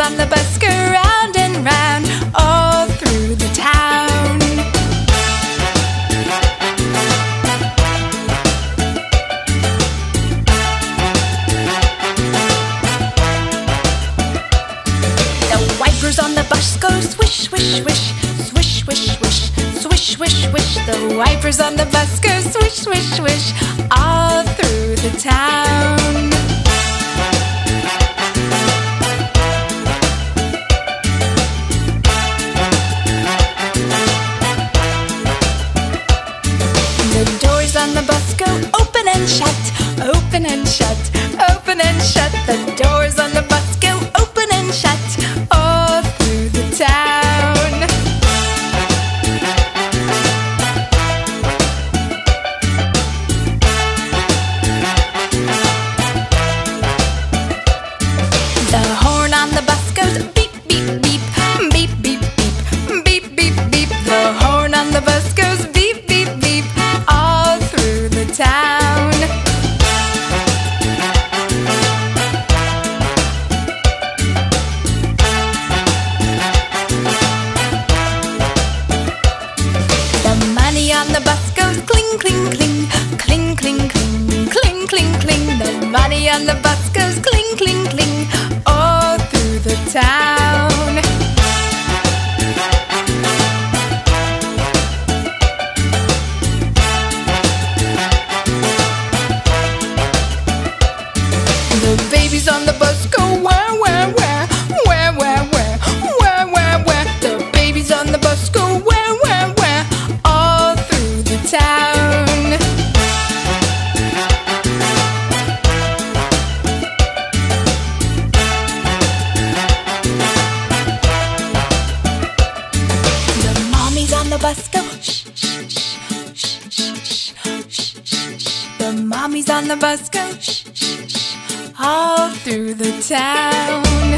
'cause I'm the busker round and round all through the town. The wipers on the bus go swish, swish, swish, swish, swish, swish, swish, swish, swish. The wipers on the bus go swish, swish, swish all through the town. The doors on the bus go open and shut, open and shut, open and shut. The doors on the bus go open and shut all through the town. The horn on the bus goes beep, beep, beep, beep, beep, beep, beep, beep, beep. The horn on the bus goes beep. Town. The money on the bus goes cling, cling, cling, cling, cling, cling, cling, cling, cling. The money on the bus goes cling, cling, cling all through the town. The babies on the bus go wah, wah, wah, wah, wah, wah, wah, wah, wah. The babies on the bus go wah, wah, wah all through the town. The mommies on the bus go shh, shh, shh, shh, shh, shh, shh, shh. The mommies on the bus go shh, shh, shh, all through the town.